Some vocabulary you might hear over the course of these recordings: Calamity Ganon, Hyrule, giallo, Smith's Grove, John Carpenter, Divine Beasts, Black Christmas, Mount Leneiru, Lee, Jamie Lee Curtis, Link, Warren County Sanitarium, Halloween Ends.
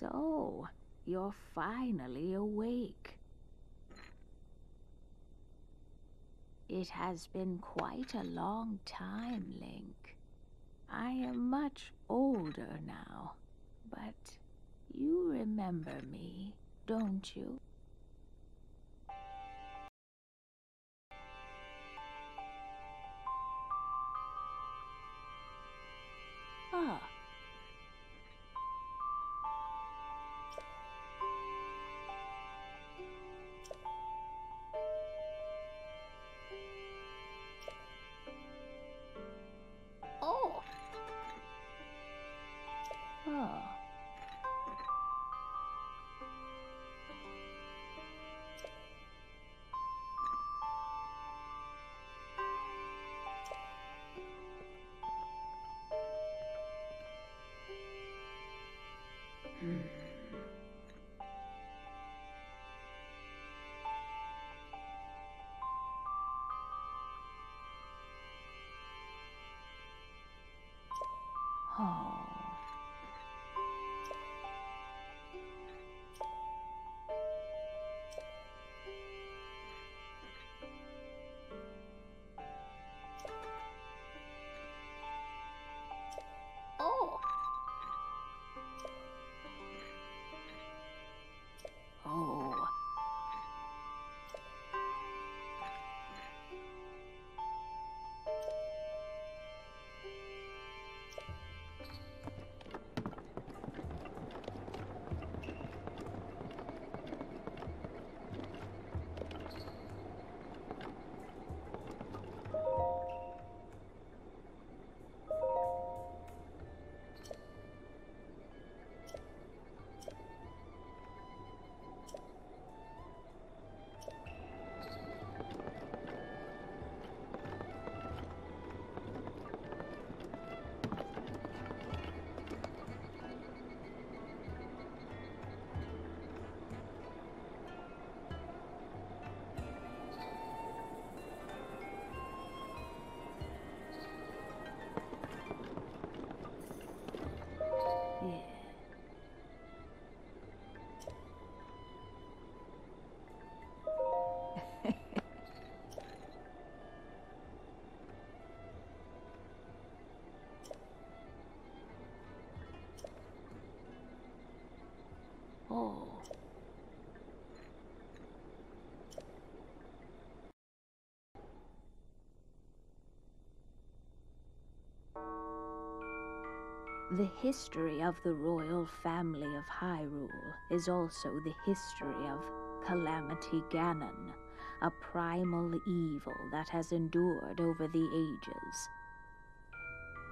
So, you're finally awake. It has been quite a long time, Link. I am much older now, but you remember me, don't you? Ah. The history of the royal family of Hyrule is also the history of Calamity Ganon, a primal evil that has endured over the ages.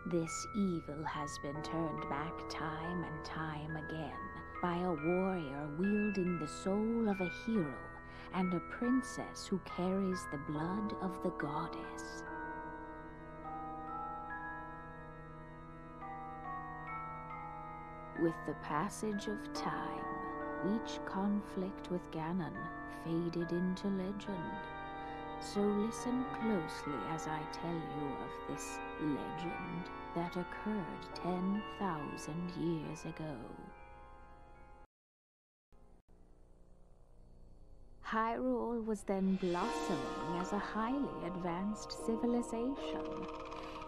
This evil has been turned back time and time again by a warrior wielding the soul of a hero and a princess who carries the blood of the goddess. With the passage of time, each conflict with Ganon faded into legend. So listen closely as I tell you of this legend that occurred 10,000 years ago. Hyrule was then blossoming as a highly advanced civilization.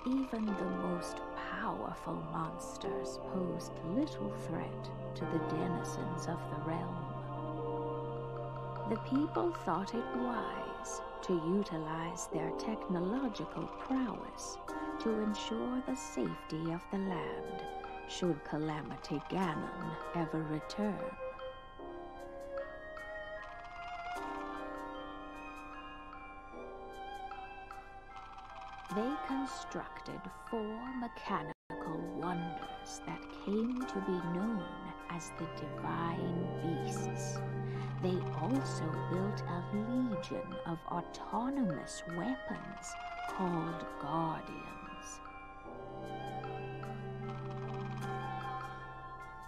Even the most powerful monsters posed little threat to the denizens of the realm. The people thought it wise to utilize their technological prowess to ensure the safety of the land should Calamity Ganon ever return. They constructed four mechanical wonders that came to be known as the Divine Beasts. They also built a legion of autonomous weapons called Guardians.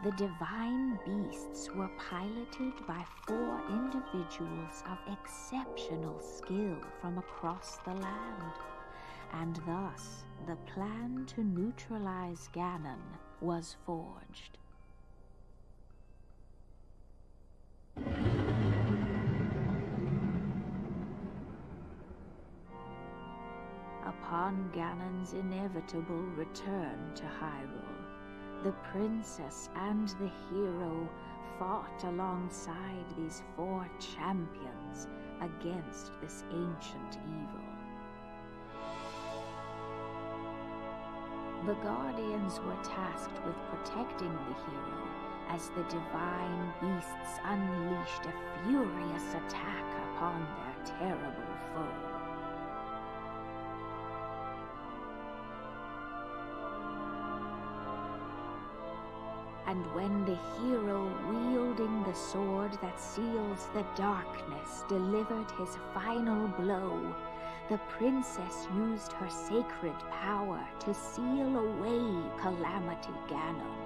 The Divine Beasts were piloted by four individuals of exceptional skill from across the land. And thus, the plan to neutralize Ganon was forged. Upon Ganon's inevitable return to Hyrule, the princess and the hero fought alongside these four champions against this ancient evil. The guardians were tasked with protecting the hero as the divine beasts unleashed a furious attack upon their terrible foe. And when the hero, wielding the sword that seals the darkness, delivered his final blow, the princess used her sacred power to seal away Calamity Ganon.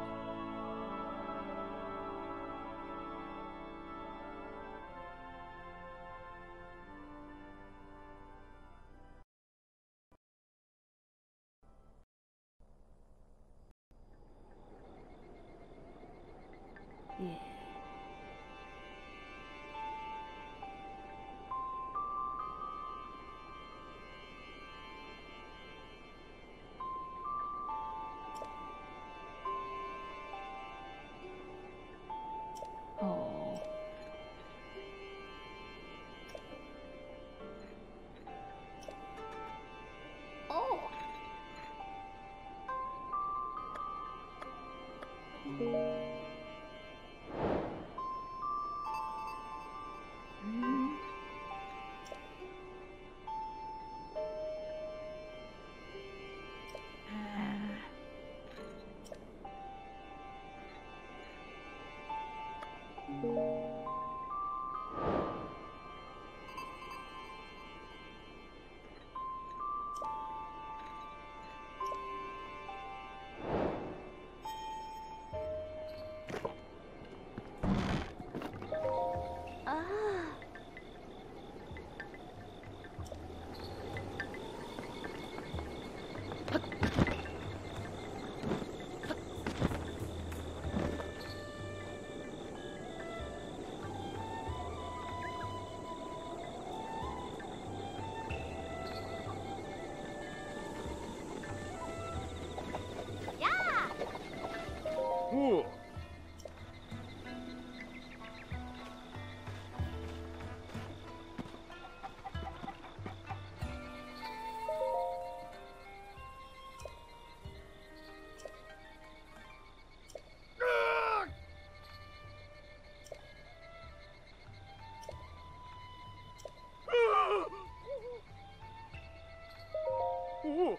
Ooh.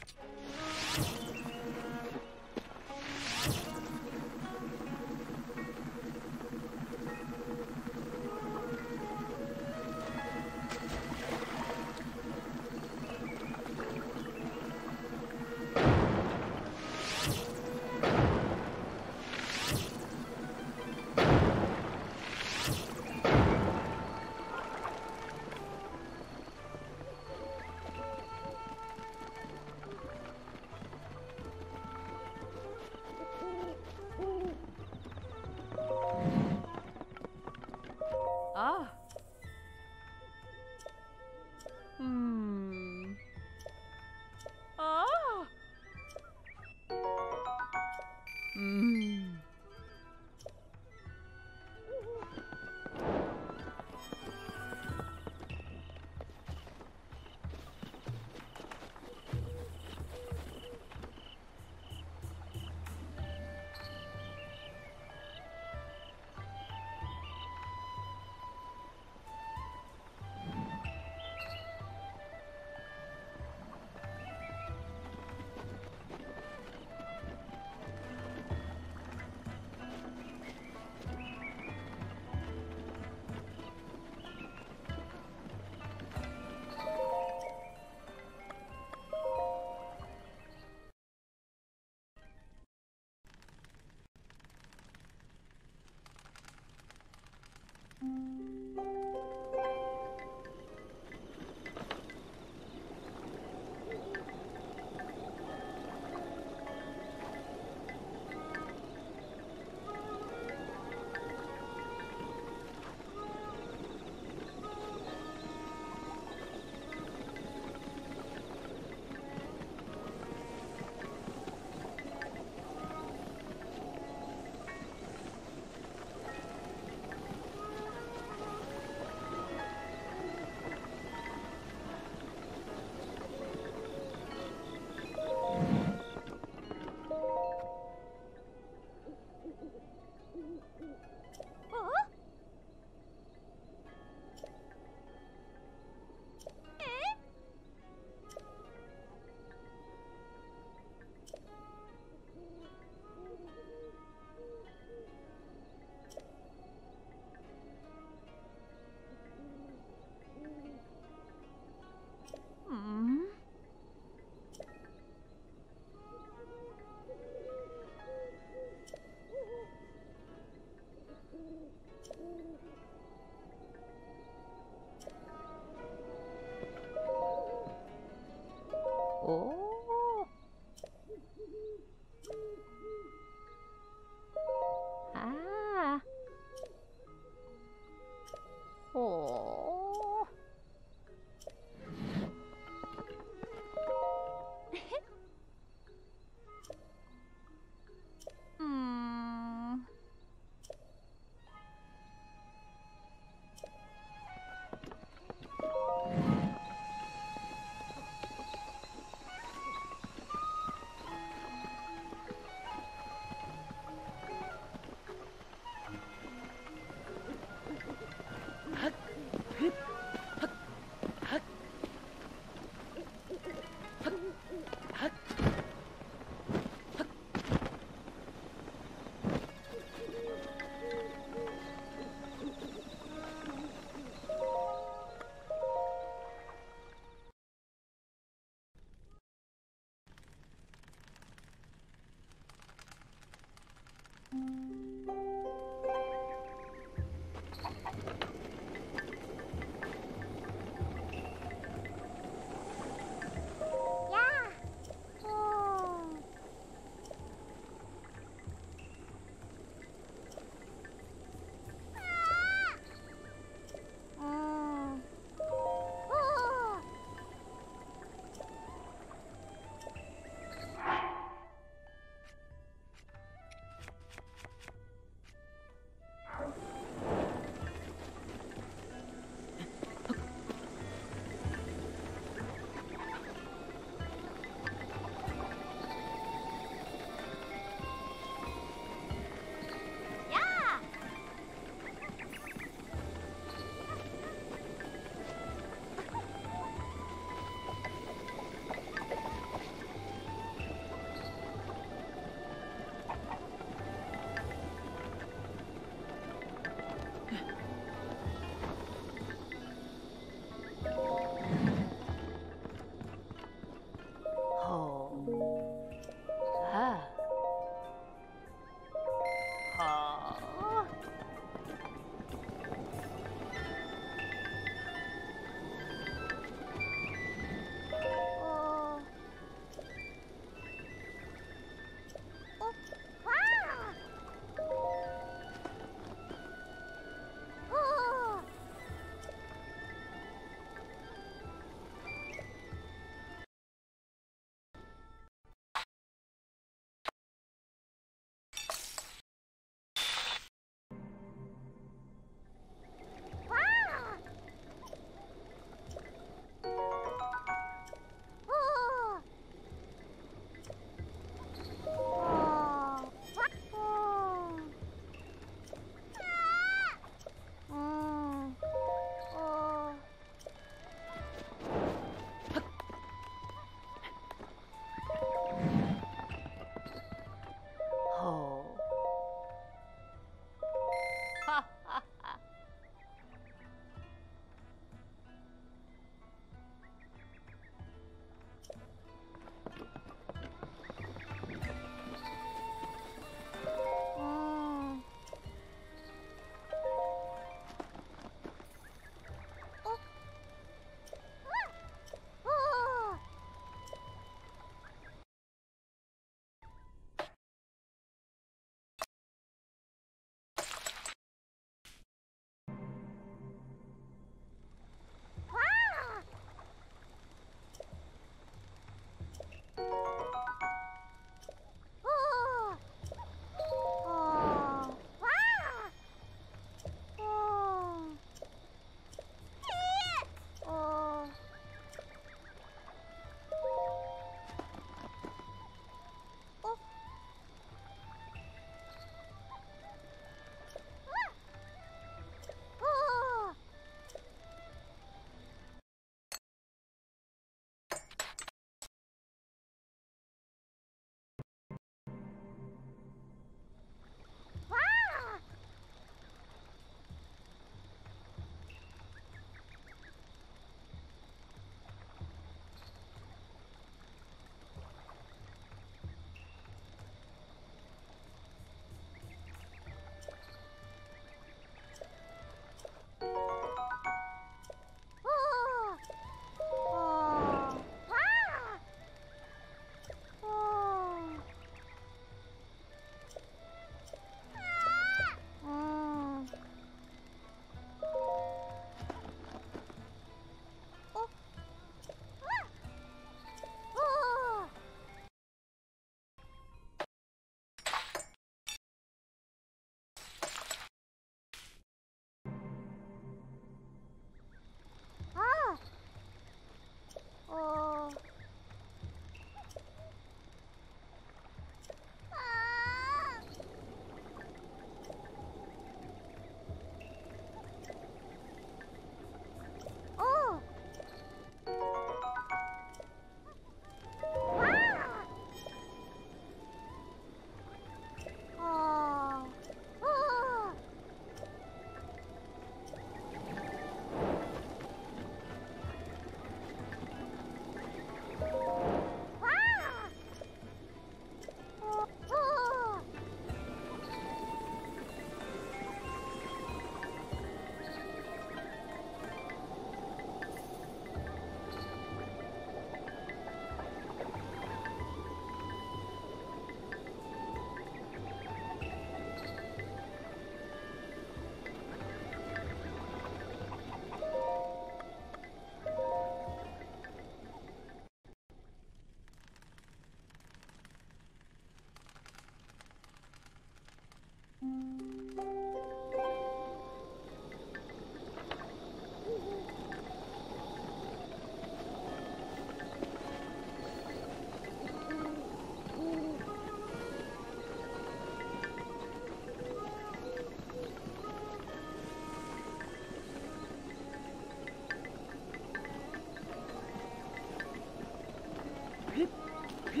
Oh.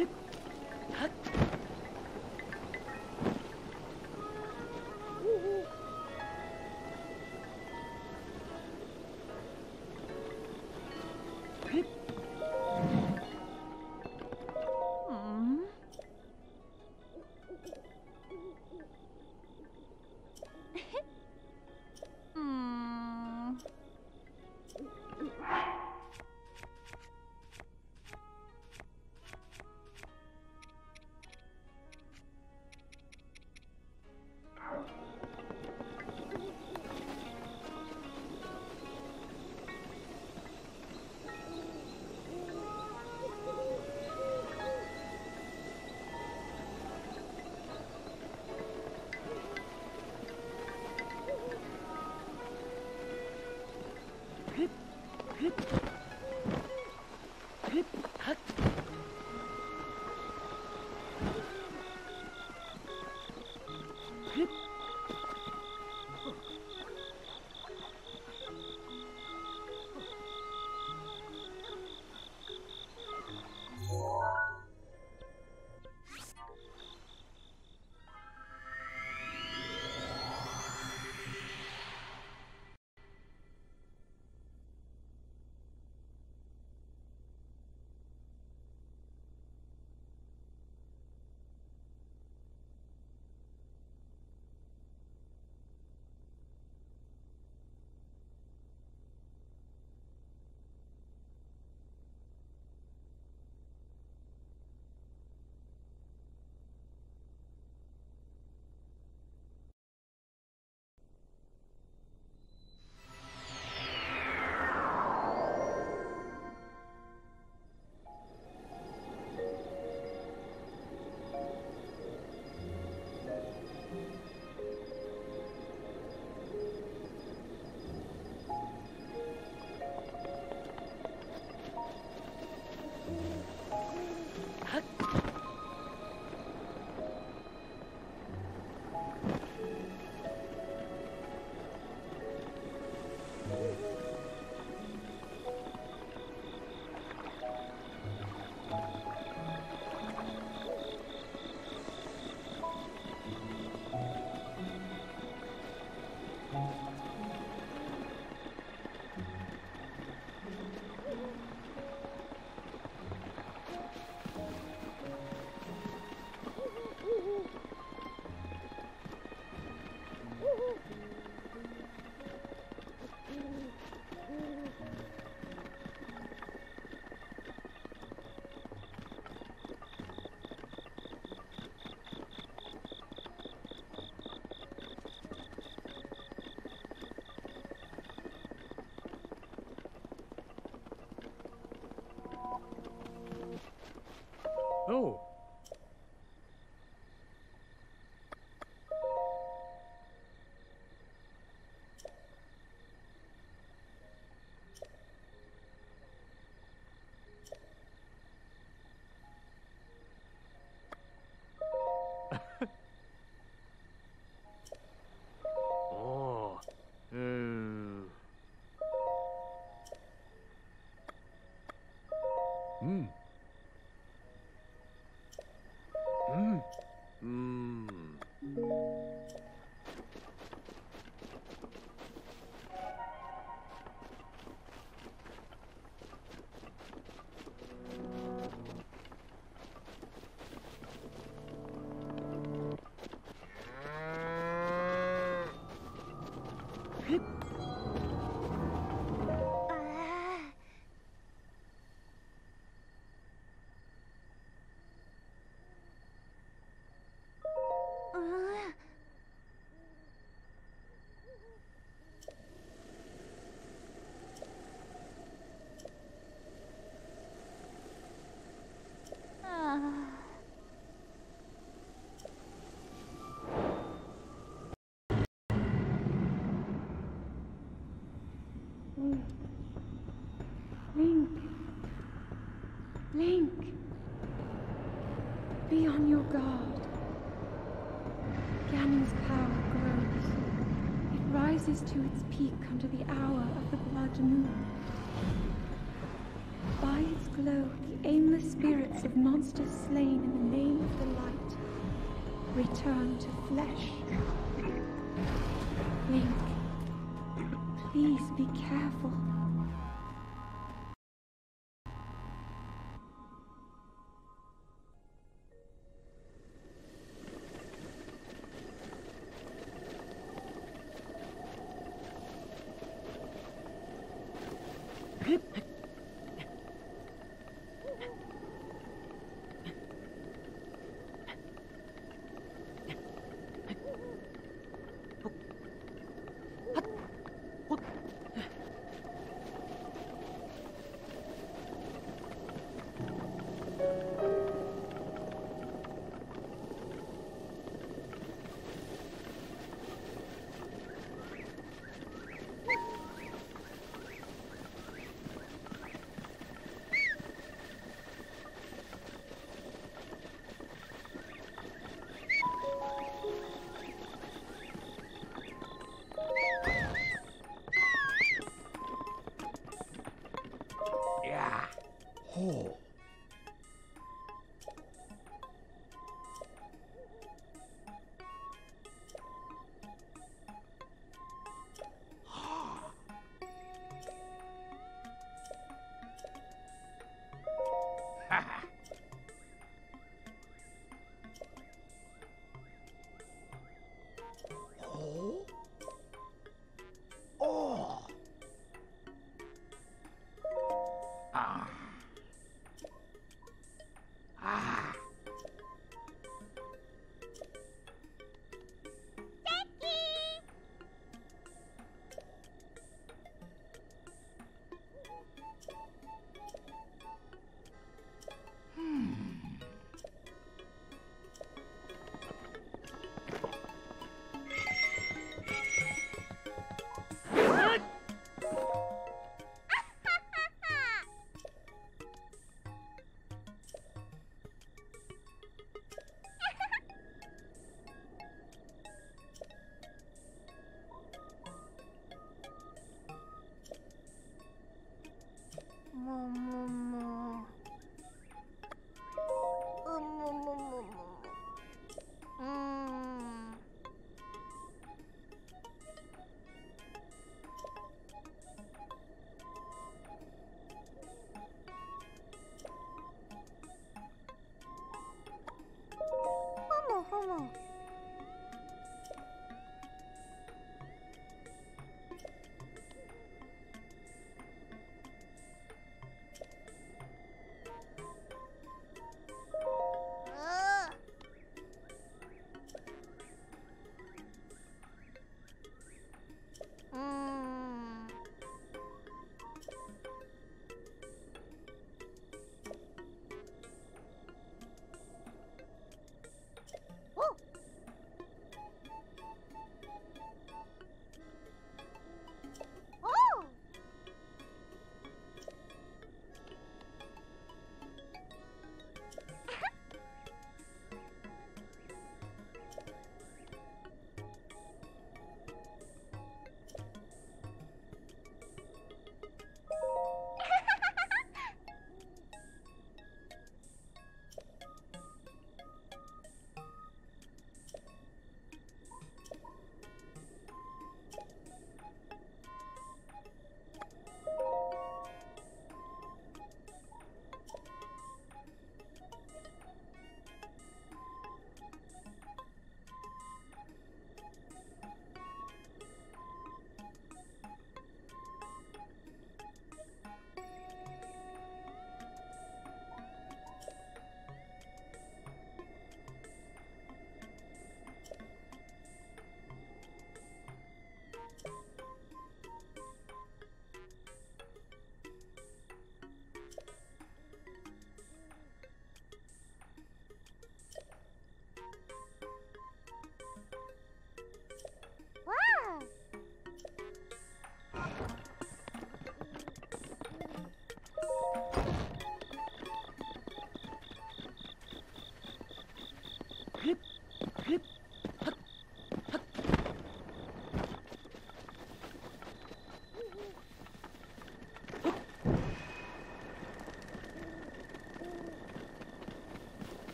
Link. Link. Be on your guard. Ganon's power grows. It rises to its peak under the hour of the blood moon. By its glow, the aimless spirits of monsters slain in the name of the light return to flesh. Link, please be careful.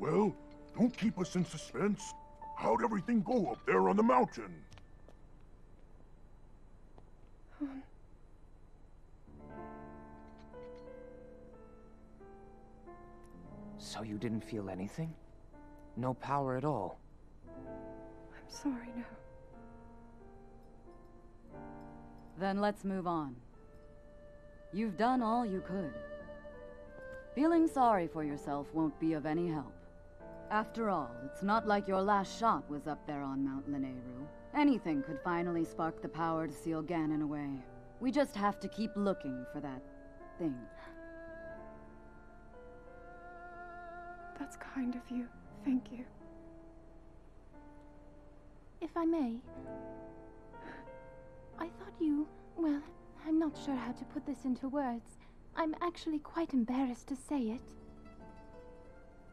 Well, don't keep us in suspense. How'd everything go up there on the mountain? So you didn't feel anything? No power at all? I'm sorry, no. Then let's move on. You've done all you could. Feeling sorry for yourself won't be of any help. After all, it's not like your last shot was up there on Mount Leneiru. Anything could finally spark the power to seal Ganon away. We just have to keep looking for that thing. That's kind of you. Thank you. If I may, I thought you... well, I'm not sure how to put this into words. I'm actually quite embarrassed to say it.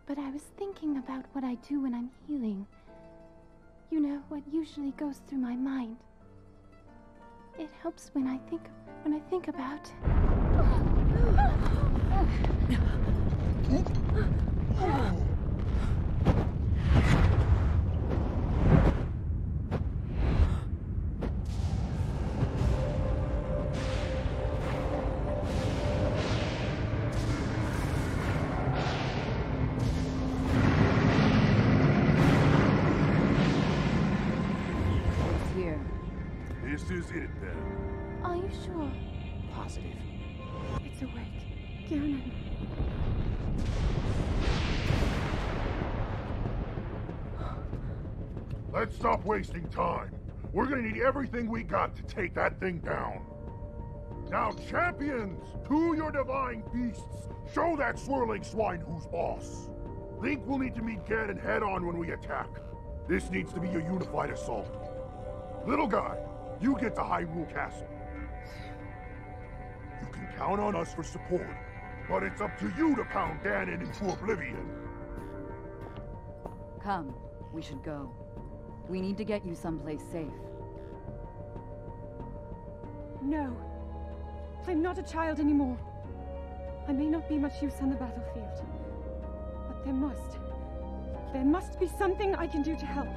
But I was thinking about what I do when I'm healing. You know, what usually goes through my mind. It helps when I think about... This is it, then. Are you sure? Positive. It's awake. Ganon. Let's stop wasting time. We're gonna need everything we got to take that thing down. Now, champions, to your divine beasts, show that swirling swine who's boss. Link will need to meet Ganon head-on when we attack. This needs to be a unified assault. Little guy, you get to Hyrule Castle. You can count on us for support, but it's up to you to pound Ganon into oblivion. Come, we should go. We need to get you someplace safe. No. I'm not a child anymore. I may not be much use on the battlefield, but there must be something I can do to help.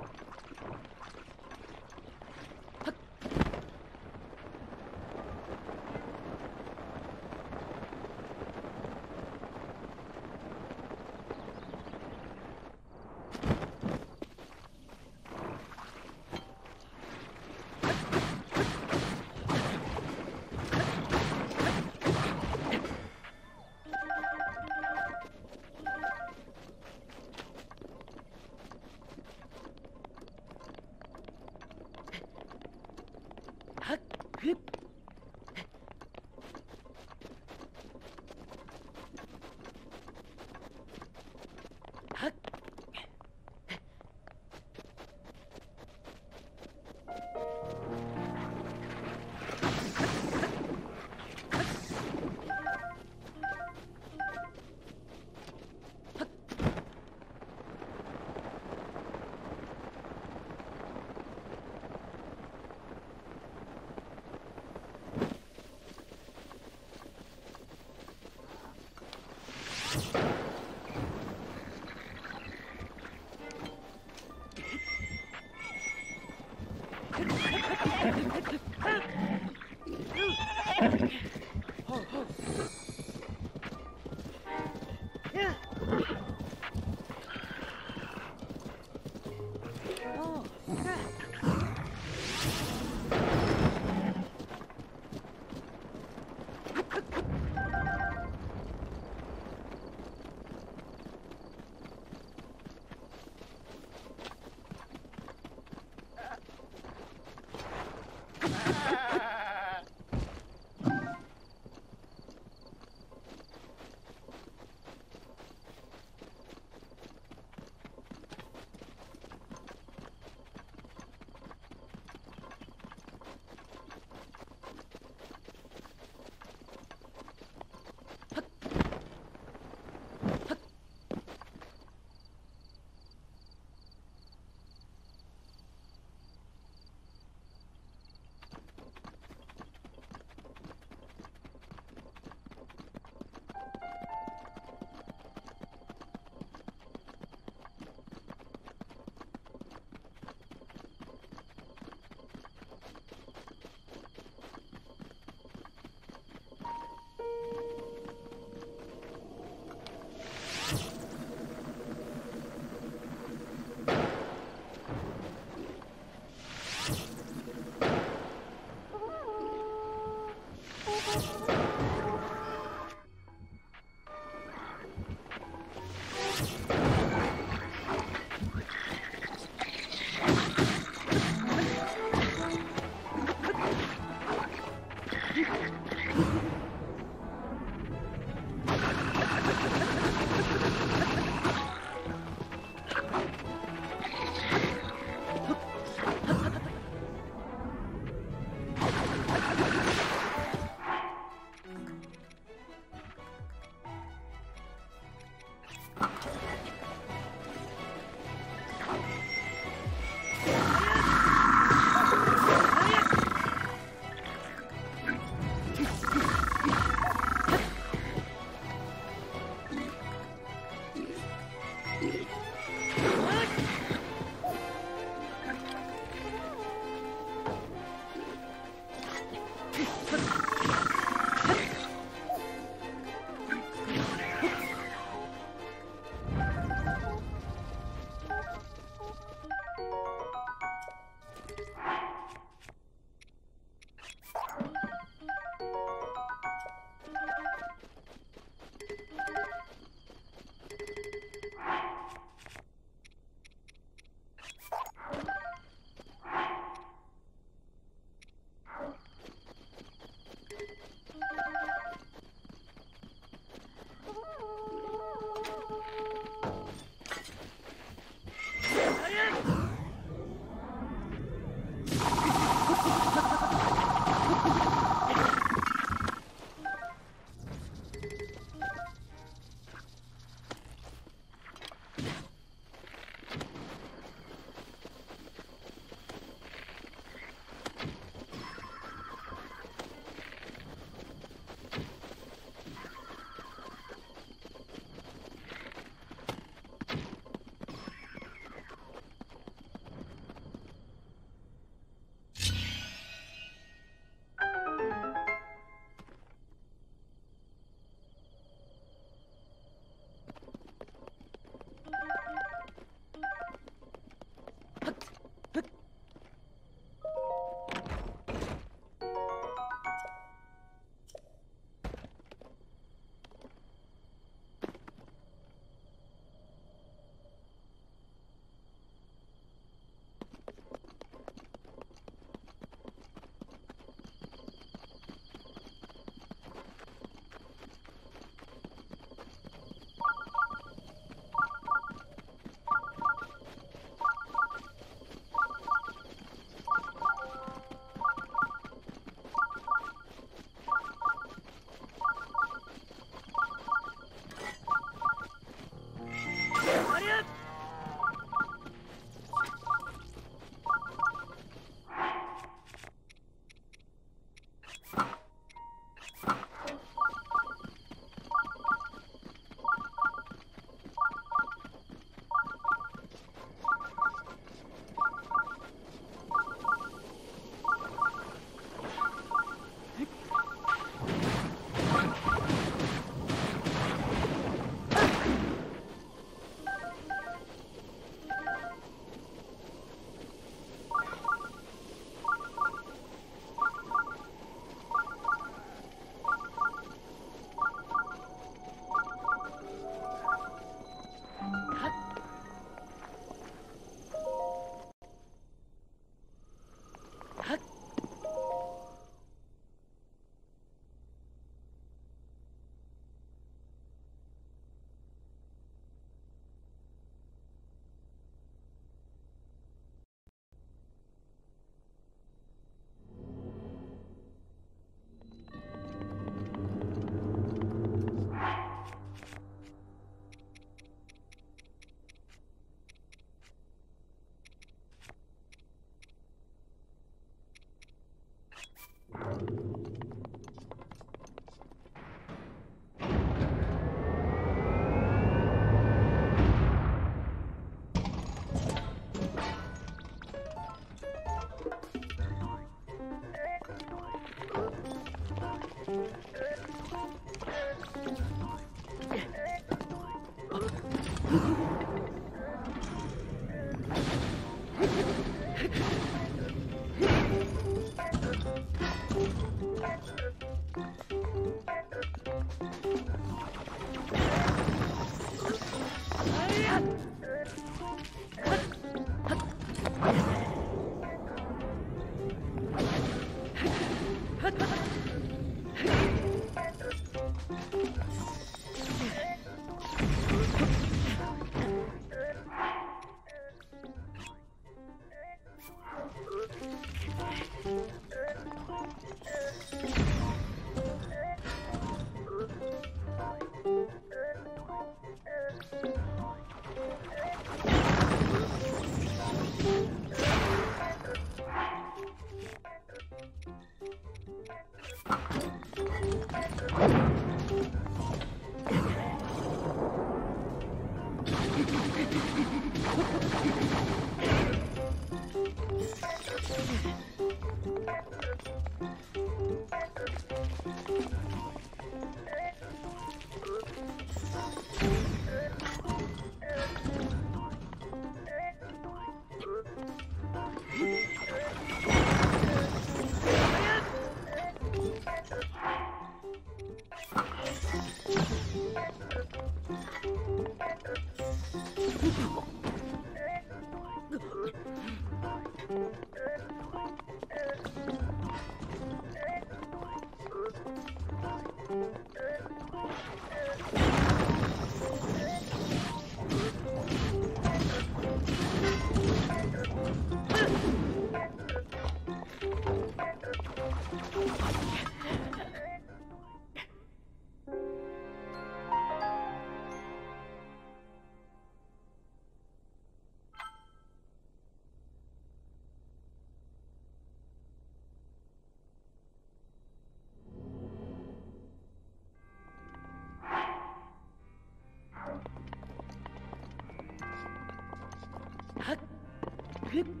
Good.